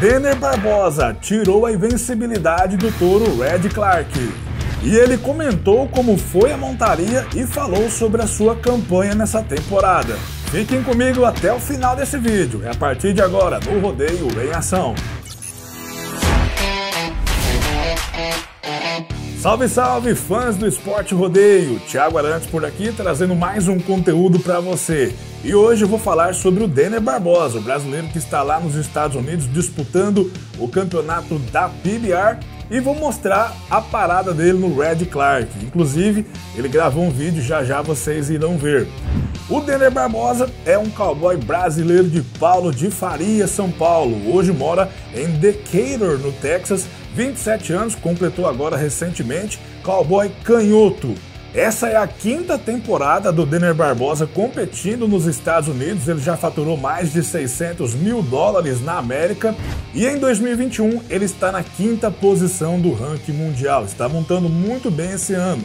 Dener Barbosa tirou a invencibilidade do touro Red Clark. E ele comentou como foi a montaria e falou sobre a sua campanha nessa temporada. Fiquem comigo até o final desse vídeo, é a partir de agora no Rodeio em Ação. Salve, salve, fãs do Esporte Rodeio! Thiago Arantes por aqui, trazendo mais um conteúdo para você. E hoje eu vou falar sobre o Dener Barbosa, o brasileiro que está lá nos Estados Unidos disputando o campeonato da PBR, e vou mostrar a parada dele no Red Clark. Inclusive, ele gravou um vídeo, já já vocês irão ver. O Dener Barbosa é um cowboy brasileiro de Paulo de Faria, São Paulo. Hoje mora em Decatur, no Texas, 27 anos, completou agora recentemente, cowboy canhoto. Essa é a quinta temporada do Dener Barbosa competindo nos Estados Unidos. Ele já faturou mais de US$ 600 mil na América e em 2021 ele está na quinta posição do ranking mundial. Está montando muito bem esse ano.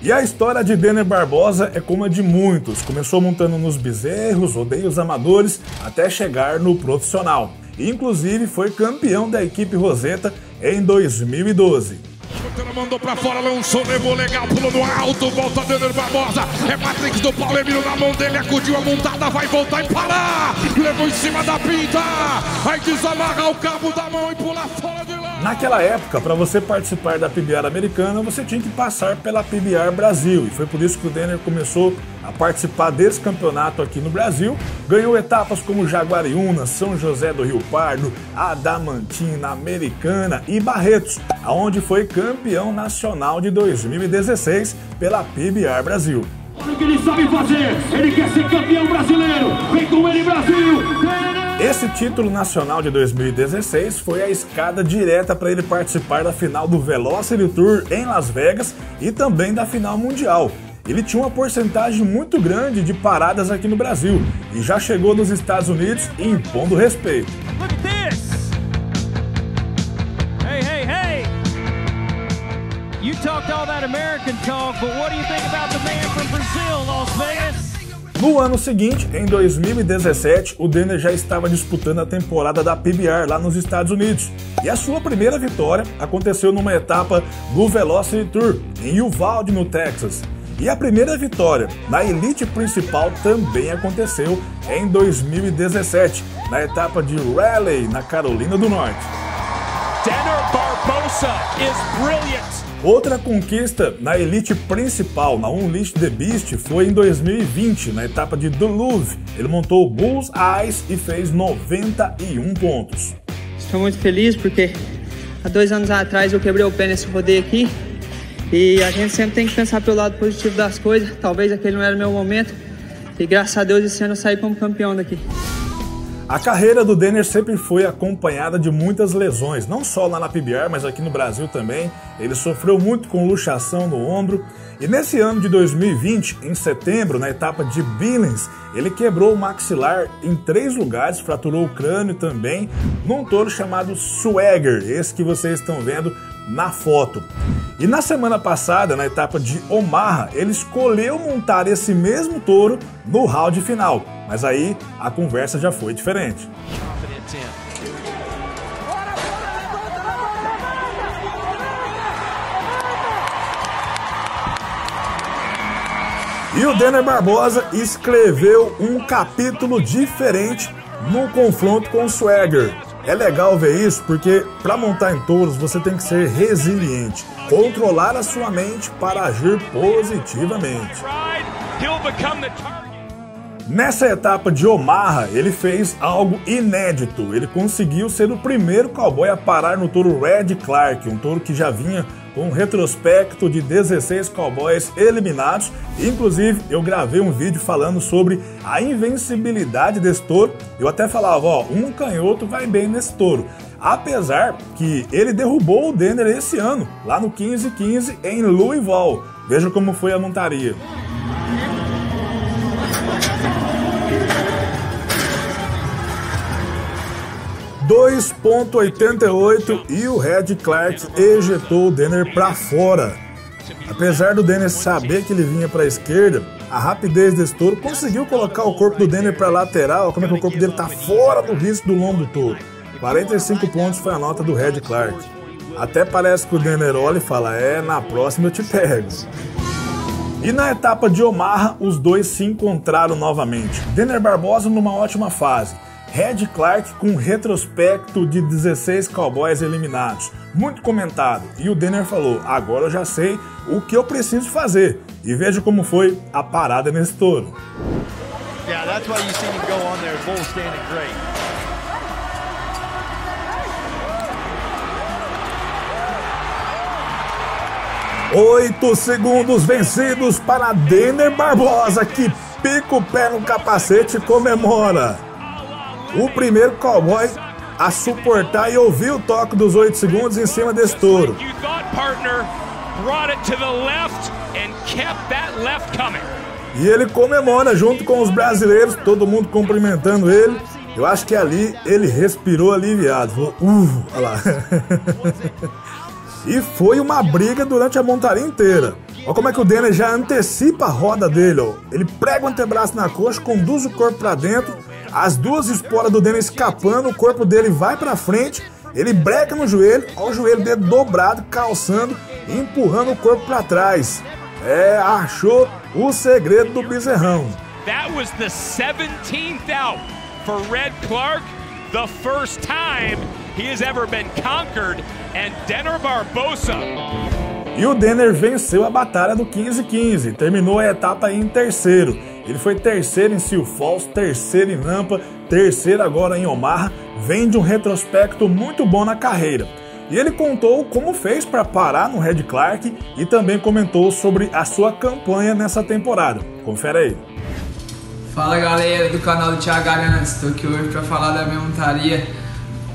E a história de Dener Barbosa é como a de muitos. Começou montando nos bezerros, rodeios amadores, até chegar no profissional. Inclusive foi campeão da equipe Rosetta em 2012. O cara mandou pra fora, lançou, levou legal, pulou no alto, volta Dener Barbosa. É Patrick do Paulo, Emílio na mão dele, acudiu a montada, vai voltar e parar. Levou em cima da pinta, aí desamarra o cabo da mão e pula fora de lá. Naquela época, para você participar da PBR americana, você tinha que passar pela PBR Brasil. E foi por isso que o Dener começou a participar desse campeonato aqui no Brasil. Ganhou etapas como Jaguariúna, São José do Rio Pardo, Adamantina, Americana e Barretos, aonde foi campeão nacional de 2016 pela PBR Brasil. Olha o que ele sabe fazer, ele quer ser campeão brasileiro, vem com ele Brasil! Esse título nacional de 2016 foi a escada direta para ele participar da final do Velocity Tour em Las Vegas e também da final mundial. Ele tinha uma porcentagem muito grande de paradas aqui no Brasil e já chegou nos Estados Unidos impondo respeito. You talked all that American talk, but what do you think about the man from Brazil, Las Vegas? No ano seguinte, em 2017, o Dener já estava disputando a temporada da PBR lá nos Estados Unidos. E a sua primeira vitória aconteceu numa etapa do Velocity Tour, em Uvalde, no Texas. E a primeira vitória na elite principal também aconteceu em 2017, na etapa de Raleigh, na Carolina do Norte. Dener Barbosa is brilliant! Outra conquista na elite principal, na Unleash The Beast, foi em 2020, na etapa de Duluv. Ele montou o Bulls Ice e fez 91 pontos. Estou muito feliz porque há 2 anos atrás eu quebrei o pé nesse rodeio aqui e a gente sempre tem que pensar pelo lado positivo das coisas. Talvez aquele não era o meu momento e graças a Deus esse ano eu saí como campeão daqui. A carreira do Dener sempre foi acompanhada de muitas lesões, não só lá na PBR, mas aqui no Brasil também. Ele sofreu muito com luxação no ombro. E nesse ano de 2020, em setembro, na etapa de Billings, ele quebrou o maxilar em 3 lugares, fraturou o crânio também, num touro chamado Swagger, esse que vocês estão vendo na foto. E na semana passada, na etapa de Omaha, ele escolheu montar esse mesmo touro no round final. Mas aí a conversa já foi diferente. E o Dener Barbosa escreveu um capítulo diferente no confronto com o Swagger. É legal ver isso porque para montar em touros você tem que ser resiliente, controlar a sua mente para agir positivamente. Nessa etapa de Omaha, ele fez algo inédito. Ele conseguiu ser o primeiro cowboy a parar no touro Red Clark, um touro que já vinha com um retrospecto de 16 cowboys eliminados. Inclusive, eu gravei um vídeo falando sobre a invencibilidade desse touro. Eu até falava, ó, um canhoto vai bem nesse touro. Apesar que ele derrubou o Dener esse ano, lá no 15-15 em Louisville. Veja como foi a montaria. .88 e o Red Clark ejetou o Dener para fora. Apesar do Dener saber que ele vinha para a esquerda, a rapidez desse touro conseguiu colocar o corpo do Dener para lateral, como é que o corpo dele tá fora do risco do lombo do touro. 45 pontos foi a nota do Red Clark. Até parece que o Dener olha e fala, na próxima eu te pego. E na etapa de Omaha, os dois se encontraram novamente. Dener Barbosa numa ótima fase. Red Clark com um retrospecto de 16 cowboys eliminados. Muito comentado. E o Dener falou, agora eu já sei o que eu preciso fazer. E veja como foi a parada nesse touro. Oito segundos vencidos para Dener Barbosa, que pica o pé no capacete e comemora. O primeiro cowboy a suportar e ouvir o toque dos 8 segundos em cima desse touro. E ele comemora junto com os brasileiros, todo mundo cumprimentando ele. Eu acho que ali ele respirou aliviado. Falou, olha lá. E foi uma briga durante a montaria inteira. Olha como é que o Dener já antecipa a roda dele. Ó. Ele prega o antebraço na coxa, conduz o corpo para dentro. As duas esporas do Dener escapando, o corpo dele vai para frente. Ele breca no joelho, olha o joelho dele dobrado, calçando e empurrando o corpo para trás. Achou o segredo do bezerrão. That was the 17th out for Red Clark, the first time he has ever been conquered. And Dener Barbosa. E o Dener venceu a batalha do 15-15, terminou a etapa em terceiro. Ele foi terceiro em Sioux Falls, terceiro em Rampa, terceiro agora em Omaha. Vem de um retrospecto muito bom na carreira. E ele contou como fez para parar no Red Clark e também comentou sobre a sua campanha nessa temporada. Confere aí. Fala galera do canal do Thiago Arantes, estou aqui hoje para falar da minha montaria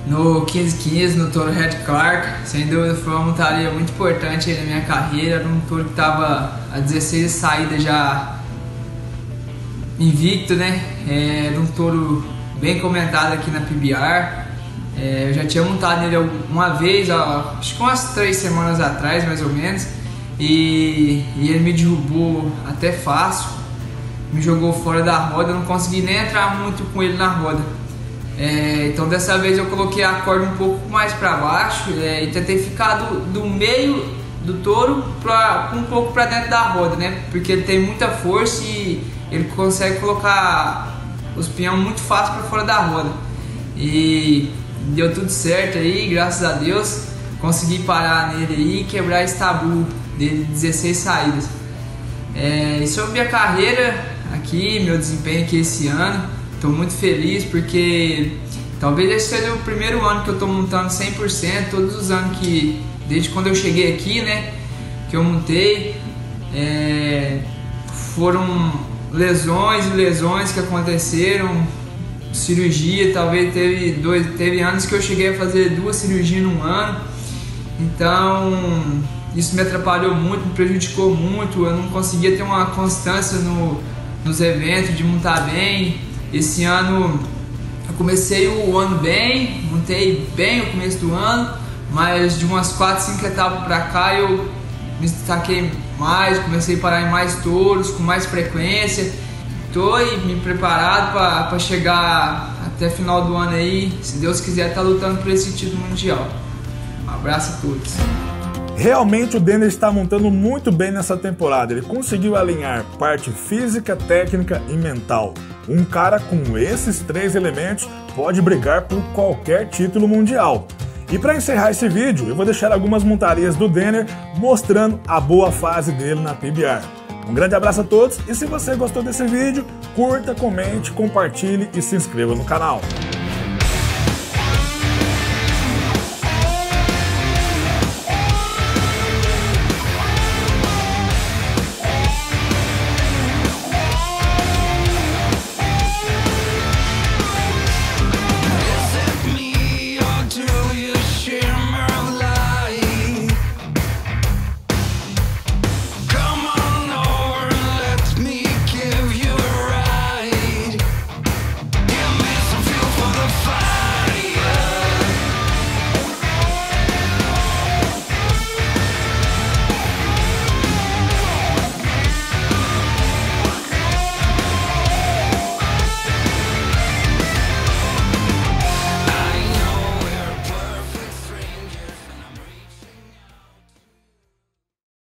no 15-15, no touro Red Clark. Sem dúvida foi uma montaria muito importante aí na minha carreira. Era um touro que estava a 16 saídas já invicto, né? Era um touro bem comentado aqui na PBR. Eu já tinha montado nele uma vez, acho que umas 3 semanas atrás, mais ou menos. E ele me derrubou até fácil, me jogou fora da roda. Eu não consegui nem entrar muito com ele na roda. Então dessa vez eu coloquei a corda um pouco mais para baixo e tentei ficar do meio do touro um pouco para dentro da roda, né? Porque ele tem muita força e ele consegue colocar os pinhões muito fácil para fora da roda. E deu tudo certo aí, graças a Deus. Consegui parar nele aí e quebrar esse tabu dele, 16 saídas. E sobre minha carreira aqui, meu desempenho aqui esse ano, estou muito feliz porque talvez esse seja o primeiro ano que eu estou montando 100%, todos os anos desde quando eu cheguei aqui, né, que eu montei, foram lesões e lesões que aconteceram, cirurgia, talvez teve anos que eu cheguei a fazer 2 cirurgias num ano, então isso me atrapalhou muito, me prejudicou muito, eu não conseguia ter uma constância nos eventos, de montar bem. Esse ano eu comecei o ano bem, montei bem o começo do ano, mas de umas 4, 5 etapas pra cá eu me destaquei mais, comecei a parar em mais touros, com mais frequência. Tô aí me preparado para chegar até final do ano aí, se Deus quiser, tá lutando por esse título mundial. Um abraço a todos. Realmente o Dener está montando muito bem nessa temporada, ele conseguiu alinhar parte física, técnica e mental. Um cara com esses 3 elementos pode brigar por qualquer título mundial. E para encerrar esse vídeo, eu vou deixar algumas montarias do Dener mostrando a boa fase dele na PBR. Um grande abraço a todos e se você gostou desse vídeo, curta, comente, compartilhe e se inscreva no canal.